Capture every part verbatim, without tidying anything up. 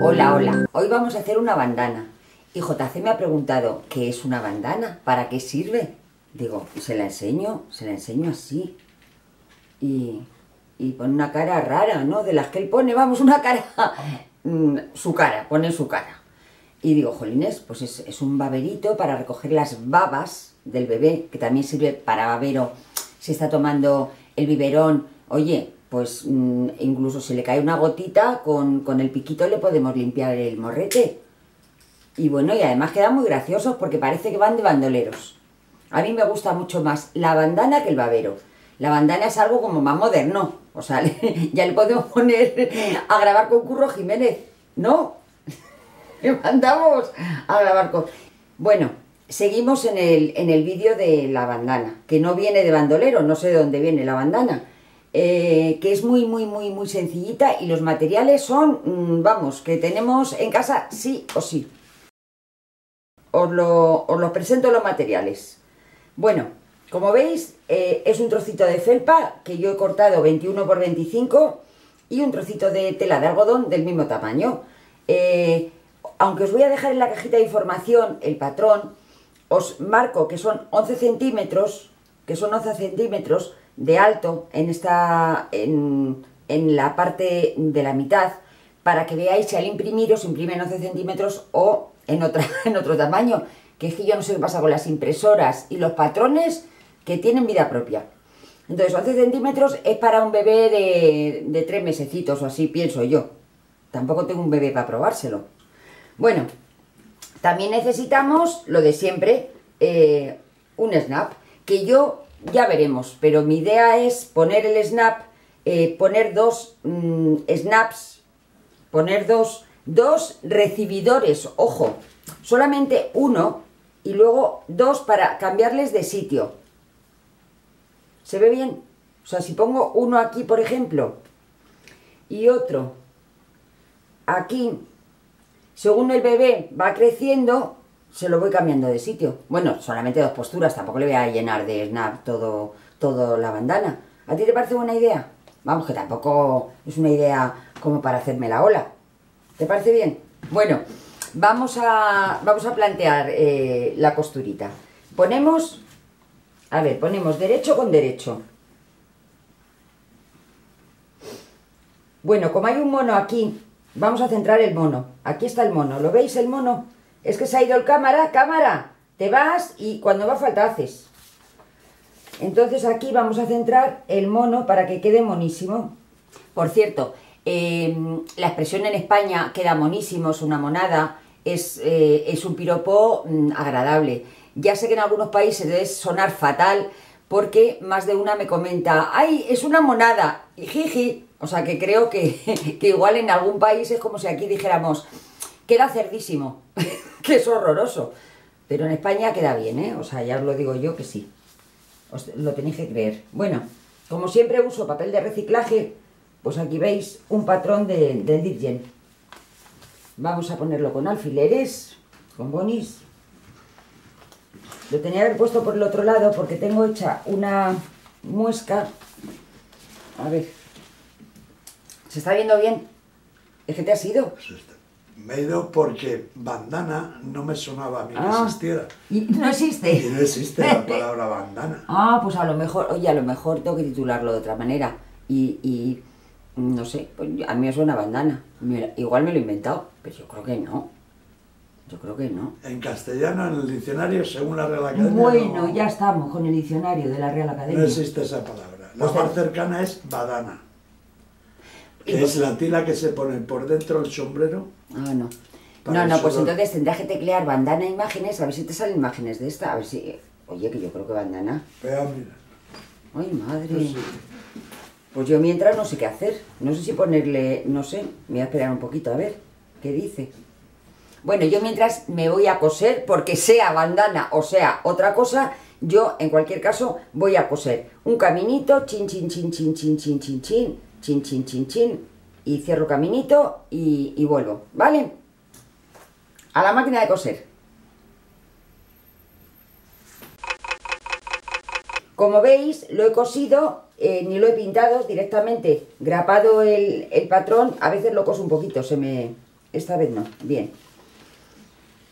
Hola, hola. Hoy vamos a hacer una bandana. Y J C me ha preguntado, ¿qué es una bandana? ¿Para qué sirve? Digo, se la enseño, se la enseño así. Y, y pone una cara rara, ¿no? De las que él pone, vamos, una cara... su cara, pone su cara. Y digo, jolines, pues es, es un baberito para recoger las babas del bebé, que también sirve para babero. Si está tomando el biberón, oye... pues incluso si le cae una gotita, con, con el piquito le podemos limpiar el morrete. Y bueno, y además quedan muy graciosos porque parece que van de bandoleros. A mí me gusta mucho más la bandana que el babero. La bandana es algo como más moderno. O sea, le, ya le podemos poner a grabar con Curro Jiménez, ¿no? Le mandamos a grabar con... Bueno, seguimos en el, en el vídeo de la bandana, que no viene de bandolero, no sé de dónde viene la bandana. Eh, que es muy, muy, muy, muy sencillita y los materiales son, vamos, que tenemos en casa sí o sí. Os lo, os lo presento los materiales. Bueno, como veis, eh, es un trocito de felpa que yo he cortado veintiuno por veinticinco y un trocito de tela de algodón del mismo tamaño. Eh, aunque os voy a dejar en la cajita de información el patrón, os marco que son once centímetros, que son once centímetros, de alto en esta en, en la parte de la mitad, para que veáis si al imprimir os imprime en once centímetros o en, otra, en otro tamaño, que es que yo no sé qué pasa con las impresoras y los patrones, que tienen vida propia. Entonces once centímetros es para un bebé de, de tres mesecitos o así, pienso yo. Tampoco tengo un bebé para probárselo. Bueno, también necesitamos lo de siempre, eh, un snap, que yo... ya veremos, pero mi idea es poner el snap, eh, poner dos mmm, snaps, poner dos, dos recibidores, ojo, solamente uno y luego dos para cambiarles de sitio. ¿Se ve bien? O sea, si pongo uno aquí, por ejemplo, y otro aquí, según el bebé va creciendo... se lo voy cambiando de sitio. Bueno, solamente dos posturas, tampoco le voy a llenar de snap todo, todo la bandana. ¿A ti te parece buena idea? Vamos, que tampoco es una idea como para hacerme la ola. ¿Te parece bien? Bueno, vamos a, vamos a plantear eh, la costurita. Ponemos, a ver, ponemos derecho con derecho. Bueno, como hay un mono aquí, vamos a centrar el mono. Aquí está el mono, ¿lo veis el mono? Es que se ha ido el cámara, cámara, te vas y cuando va falta haces. Entonces aquí vamos a centrar el mono para que quede monísimo. Por cierto, eh, la expresión en España queda monísimo, es una monada, es, eh, es un piropo mmm, agradable. Ya sé que en algunos países debe sonar fatal porque más de una me comenta, ¡ay, es una monada! Y jiji, o sea que creo que, que igual en algún país es como si aquí dijéramos, queda cerdísimo. Que es horroroso, pero en España queda bien, ¿eh? O sea, ya os lo digo yo que sí, os lo tenéis que creer. Bueno, como siempre uso papel de reciclaje, pues aquí veis un patrón de, de Dirgen. Vamos a ponerlo con alfileres, con bonis. Lo tenía que haber puesto por el otro lado porque tengo hecha una muesca. A ver, ¿se está viendo bien? ¿Es que te has ido? Me he ido porque bandana no me sonaba a mí ah, que existiera. Y no existe. Y no existe la palabra bandana. Ah, pues a lo mejor, oye, a lo mejor tengo que titularlo de otra manera. Y, y no sé, pues a mí me suena bandana. Igual me lo he inventado, pero yo creo que no. Yo creo que no. En castellano, en el diccionario, según la Real Academia... Bueno, no, ya estamos con el diccionario de la Real Academia. No existe esa palabra. La pues más es... cercana es badana. Que es la tila que se pone por dentro del sombrero. Ah, no. No, no, pues entonces tendrás que teclear bandana imágenes, a ver si te salen imágenes de esta, a ver si... Oye, que yo creo que bandana... Pero mira. Ay, madre. Pues, sí. Pues yo mientras no sé qué hacer. No sé si ponerle... no sé. Me voy a esperar un poquito, a ver qué dice. Bueno, yo mientras me voy a coser, porque sea bandana o sea otra cosa, yo en cualquier caso voy a coser un caminito, chin, chin, chin, chin, chin, chin, chin, chin. Chin, chin, chin, chin, y cierro caminito y, y vuelvo, ¿vale? A la máquina de coser. Como veis, lo he cosido, eh, ni lo he pintado, directamente grapado el, el patrón. A veces lo coso un poquito, se me... esta vez no, bien.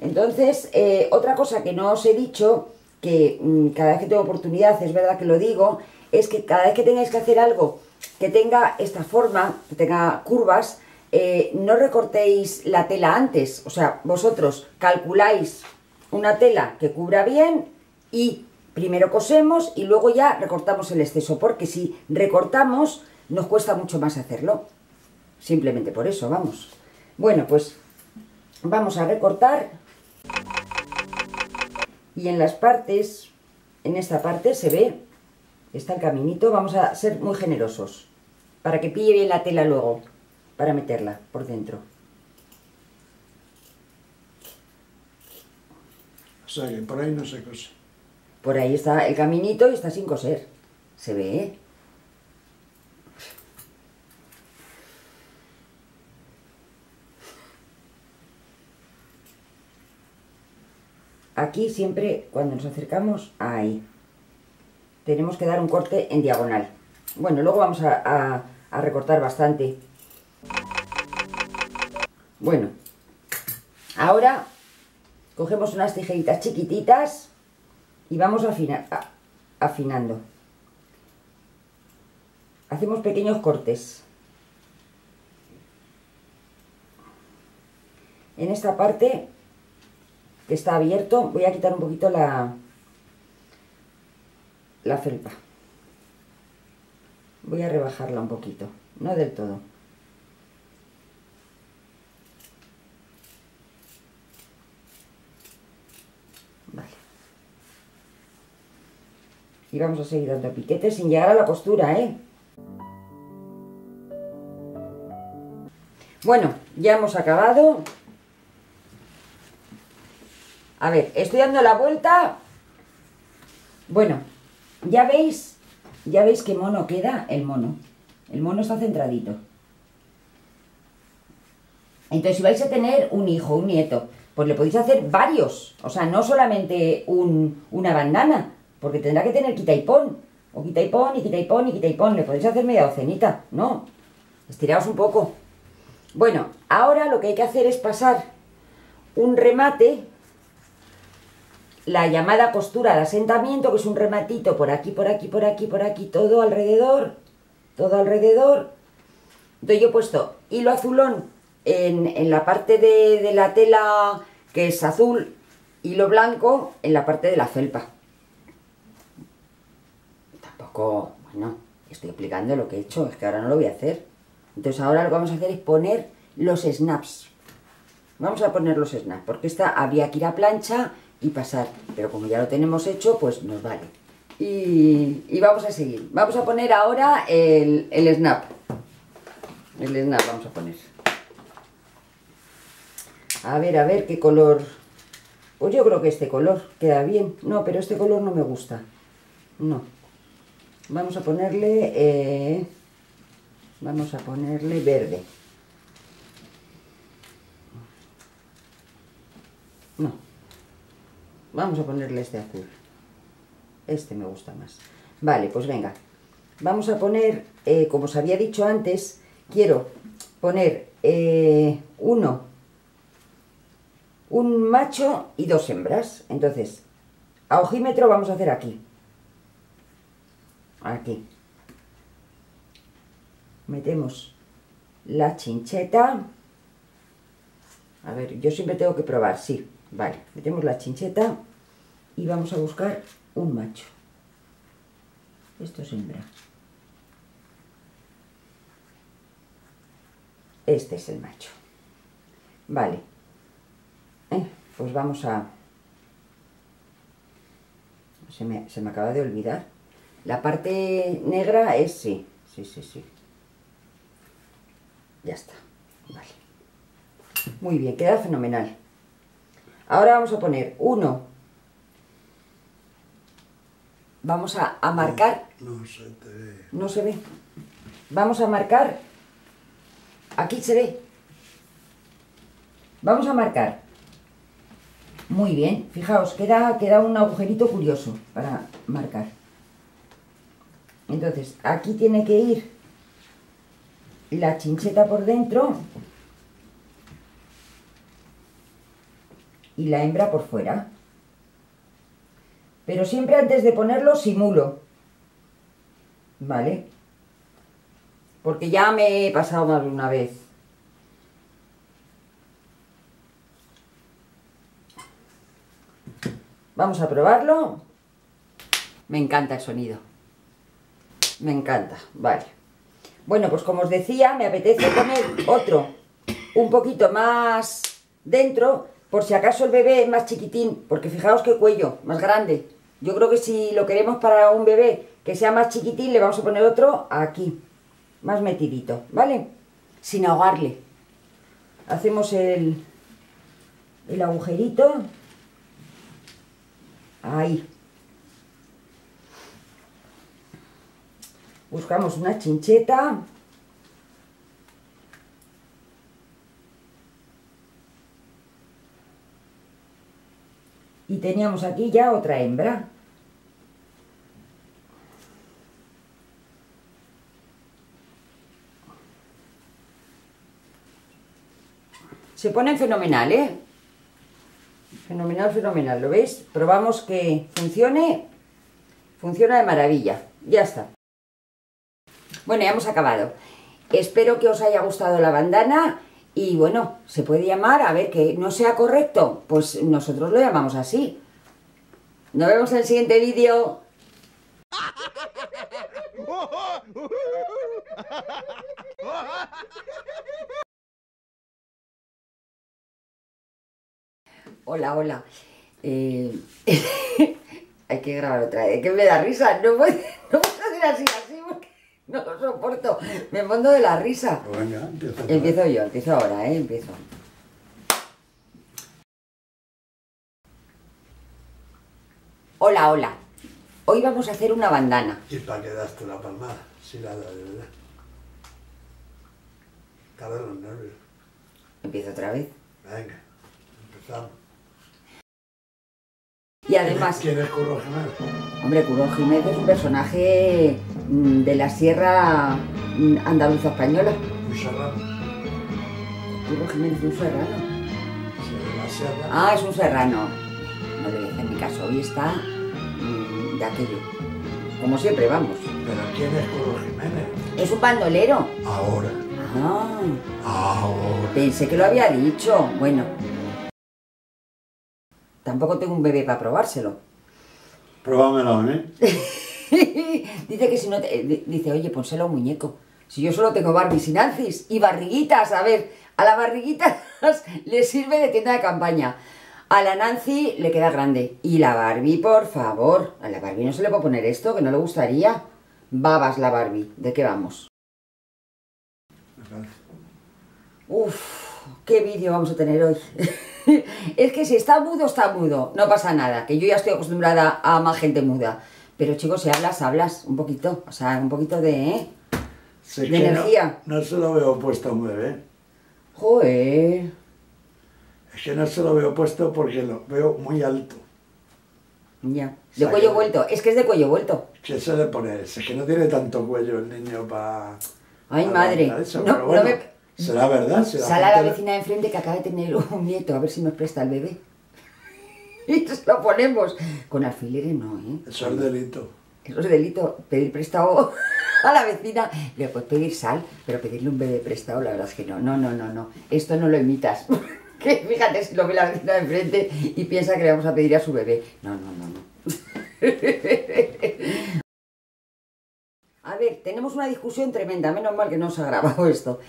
Entonces, eh, otra cosa que no os he dicho, que mmm, cada vez que tengo oportunidad, es verdad que lo digo, es que cada vez que tengáis que hacer algo que tenga esta forma, que tenga curvas, eh, no recortéis la tela antes. O sea, vosotros calculáis una tela que cubra bien y primero cosemos y luego ya recortamos el exceso, porque si recortamos nos cuesta mucho más hacerlo, simplemente por eso, vamos. Bueno, pues vamos a recortar y en las partes, en esta parte se ve, está el caminito, vamos a ser muy generosos para que pille bien la tela luego, para meterla por dentro. O sea que por ahí no se cose. Por ahí está el caminito y está sin coser. Se ve, ¿eh? Aquí siempre, cuando nos acercamos, ahí, tenemos que dar un corte en diagonal. Bueno, luego vamos a, a, a recortar bastante. Bueno, ahora cogemos unas tijeritas chiquititas y vamos afina, a, afinando. Hacemos pequeños cortes. En esta parte que está abierto voy a quitar un poquito la, la felpa. Voy a rebajarla un poquito, no del todo. Y vamos a seguir dando piquetes sin llegar a la costura, ¿eh? Bueno, ya hemos acabado. A ver, estoy dando la vuelta. Bueno, ya veis, ya veis qué mono queda el mono. El mono está centradito. Entonces, si vais a tener un hijo, un nieto, pues le podéis hacer varios. O sea, no solamente un, una bandana. Porque tendrá que tener quita y pon, o quita y pon, y quita y pon, y quita y pon. Le podéis hacer media docenita, ¿no? Estiraos un poco. Bueno, ahora lo que hay que hacer es pasar un remate, la llamada costura de asentamiento, que es un rematito por aquí, por aquí, por aquí, por aquí, todo alrededor, todo alrededor. Entonces yo he puesto hilo azulón en, en la parte de, de la tela que es azul, hilo blanco en la parte de la felpa. Bueno, estoy explicando lo que he hecho, es que ahora no lo voy a hacer. Entonces ahora lo que vamos a hacer es poner los snaps. Vamos a poner los snaps, porque esta había que ir a plancha y pasar, pero como ya lo tenemos hecho, pues nos vale. Y, y vamos a seguir. Vamos a poner ahora el, el snap. El snap vamos a poner. A ver, a ver qué color. Pues yo creo que este color queda bien. No, pero este color no me gusta. No. Vamos a ponerle, eh, vamos a ponerle verde. No, vamos a ponerle este azul. Este me gusta más. Vale, pues venga. Vamos a poner, eh, como os había dicho antes, quiero poner eh, uno, un macho y dos hembras. Entonces, a ojímetro vamos a hacer aquí. Aquí metemos la chincheta. A ver, yo siempre tengo que probar, sí, vale, metemos la chincheta y vamos a buscar un macho. Esto es hembra. Este es el macho. Vale, eh, pues vamos a... Se me, se me acaba de olvidar. La parte negra es, sí, sí, sí, sí. Ya está, vale. Muy bien, queda fenomenal. Ahora vamos a poner uno. Vamos a, a marcar. No, no se te ve. No se ve. Vamos a marcar. Aquí se ve. Vamos a marcar. Muy bien, fijaos, queda, queda un agujerito curioso para marcar. Entonces, aquí tiene que ir la chincheta por dentro y la hembra por fuera. Pero siempre antes de ponerlo simulo, ¿vale? Porque ya me he pasado mal una vez. Vamos a probarlo. Me encanta el sonido. Me encanta, vale. Bueno, pues como os decía, me apetece poner otro un poquito más dentro, por si acaso el bebé es más chiquitín, porque fijaos qué cuello, más grande. Yo creo que si lo queremos para un bebé que sea más chiquitín, le vamos a poner otro aquí, más metidito, ¿vale? Sin ahogarle. Hacemos el, el agujerito. Ahí. Buscamos una chincheta. Y teníamos aquí ya otra hembra. Se ponen fenomenal, ¿eh? Fenomenal, fenomenal, ¿lo veis? Probamos que funcione. Funciona de maravilla. Ya está. Bueno, ya hemos acabado. Espero que os haya gustado la bandana y bueno, se puede llamar, a ver, que no sea correcto, pues nosotros lo llamamos así. Nos vemos en el siguiente vídeo. Hola, hola. Eh... Hay que grabar otra vez, que me da risa. No puedo, no puedo hacer así, así, porque no lo soporto, me mando de la risa. Bueno, empiezo, empiezo yo, empiezo ahora, ¿eh? Empiezo. Hola, hola. Hoy vamos a hacer una bandana. ¿Y para qué das tú la palmada? Si la das de verdad. Cabe los nervios. Empiezo otra vez. Venga, empezamos. Y además... ¿Quién es Curro Jiménez? Hombre, Curro Jiménez es un personaje de la sierra andaluza española. Un serrano. Curro Jiménez es un serrano. Sí, de la sierra. Ah, es un serrano. No debe ser mi caso, hoy está de aquello. Como siempre, vamos. ¿Pero quién es Curro Jiménez? Es un bandolero. Ahora. Ah. Ahora. Pensé que lo había dicho. Bueno. Tampoco tengo un bebé para probárselo. Probámelo, ¿eh? Dice que si no te... Dice, oye, pónselo a un muñeco. Si yo solo tengo Barbies y Nancy's y barriguitas, a ver, a la barriguita le sirve de tienda de campaña. A la Nancy le queda grande. Y la Barbie, por favor. A la Barbie no se le puede poner esto, que no le gustaría. Babas la Barbie. ¿De qué vamos? Uf, qué vídeo vamos a tener hoy. Es que si está mudo, está mudo, no pasa nada, que yo ya estoy acostumbrada a más gente muda. Pero chicos, si hablas, hablas un poquito, o sea, un poquito de, ¿eh? Sí, de energía. No, no se lo veo puesto a un bebé. Joder. Es que no se lo veo puesto porque lo veo muy alto. Ya, de o sea, cuello vuelto, es que es de cuello vuelto. ¿Qué se le pone? Es que no tiene tanto cuello el niño para... Ay, pa madre. Eso, no, pero bueno. No me... ¿Será verdad? ¿Será Sale a la vecina de enfrente que acaba de tener un nieto, a ver si nos presta el bebé. Y nos lo ponemos. Con alfileres no, ¿eh? Eso es delito. Eso es delito. Pedir prestado a la vecina. Le puedes pedir sal, pero pedirle un bebé prestado, la verdad es que no. No, no, no, no. Esto no lo imitas. Que fíjate si lo ve la vecina de enfrente y piensa que le vamos a pedir a su bebé. No, no, no, no. A ver, tenemos una discusión tremenda. Menos mal que no se ha grabado esto.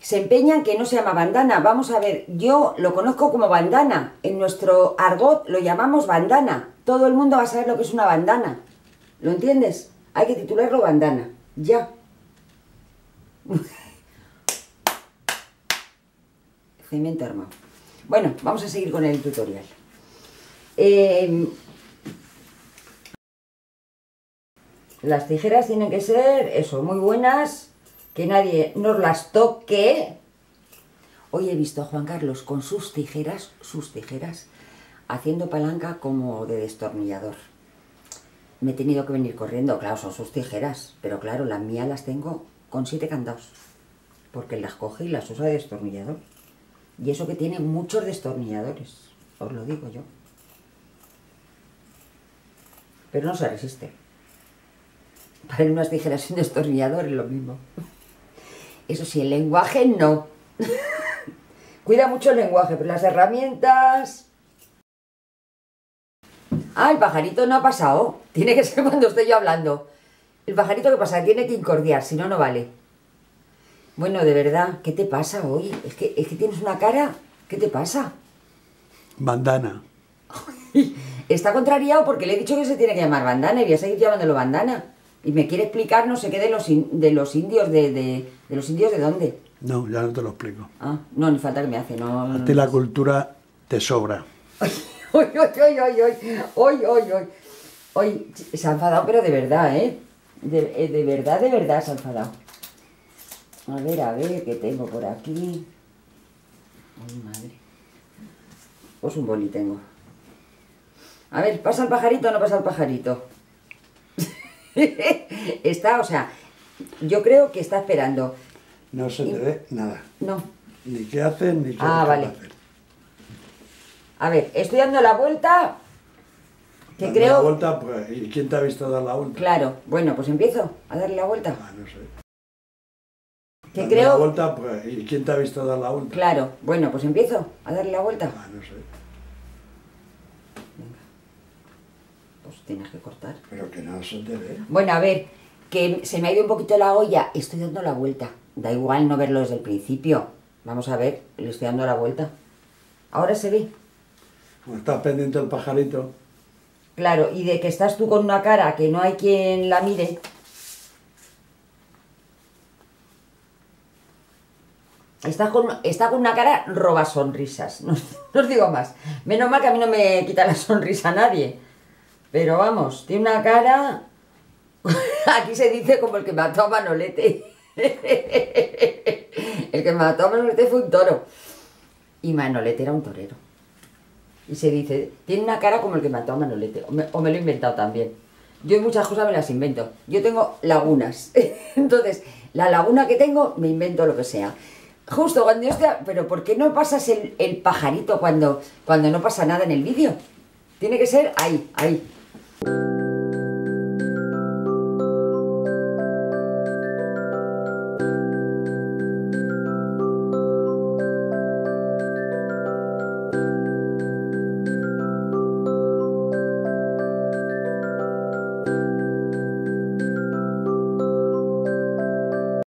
Se empeñan que no se llama bandana. Vamos a ver, yo lo conozco como bandana. En nuestro argot lo llamamos bandana. Todo el mundo va a saber lo que es una bandana. ¿Lo entiendes? Hay que titularlo bandana. Ya. Cemento armado. Bueno, vamos a seguir con el tutorial. Eh, las tijeras tienen que ser, eso, muy buenas... Que nadie nos las toque. Hoy he visto a Juan Carlos con sus tijeras, sus tijeras, haciendo palanca como de destornillador. Me he tenido que venir corriendo, claro, son sus tijeras, pero claro, las mías las tengo con siete candados, porque las coge y las usa de destornillador. Y eso que tiene muchos destornilladores, os lo digo yo. Pero no se resiste. Para unas tijeras sin destornillador es lo mismo. Eso sí, el lenguaje no. Cuida mucho el lenguaje, pero las herramientas... Ah, el pajarito no ha pasado. Tiene que ser cuando estoy yo hablando. El pajarito, ¿qué pasa? Tiene que incordiar, si no, no vale. Bueno, de verdad, ¿qué te pasa hoy? Es que, es que tienes una cara... ¿Qué te pasa? Bandana. Está contrariado porque le he dicho que se tiene que llamar Bandana y voy a seguir llamándolo Bandana. Y me quiere explicar no sé qué de los, in, de los indios, de, de, de los indios de dónde. No, ya no te lo explico. Ah, no, ni falta que me hace. No, a ti la cultura te sobra. Hoy, hoy, hoy, hoy, hoy, hoy, hoy, hoy, se ha enfadado, pero de verdad, ¿eh? De, de verdad, de verdad se ha enfadado. A ver, a ver, ¿qué tengo por aquí? Ay, madre. Pues un boli tengo. A ver, ¿pasa el pajarito o no pasa el pajarito? Está, o sea, yo creo que está esperando. No se te ve nada. No. Ni qué hacen, ni qué hacen. Ah, vale. A ver, estoy dando la vuelta, que creo... La vuelta, pues, ¿y quién te ha visto dar la vuelta? Claro, bueno, pues empiezo a darle la vuelta. Ah, no sé. Que creo... La vuelta, pues, ¿y quién te ha visto dar la vuelta? Claro, bueno, pues empiezo a darle la vuelta. Ah, no sé. Venga. Pues tienes que cortar. Pero que no se te ve. Bueno, a ver, que se me ha ido un poquito la olla, estoy dando la vuelta. Da igual no verlo desde el principio. Vamos a ver, le estoy dando la vuelta. Ahora se ve. Estás pendiente del pajarito. Claro, y de que estás tú con una cara que no hay quien la mire. Estás con, está con una cara roba sonrisas, no, no os digo más. Menos mal que a mí no me quita la sonrisa a nadie. Pero vamos, tiene una cara... Aquí se dice como el que mató a Manolete. El que mató a Manolete fue un toro. Y Manolete era un torero. Y se dice, tiene una cara como el que mató a Manolete, o me, o me lo he inventado también. Yo muchas cosas me las invento. Yo tengo lagunas. Entonces, la laguna que tengo, me invento lo que sea. Justo cuando yo estoy... Pero ¿por qué no pasas el, el pajarito cuando, cuando no pasa nada en el vídeo? Tiene que ser ahí, ahí.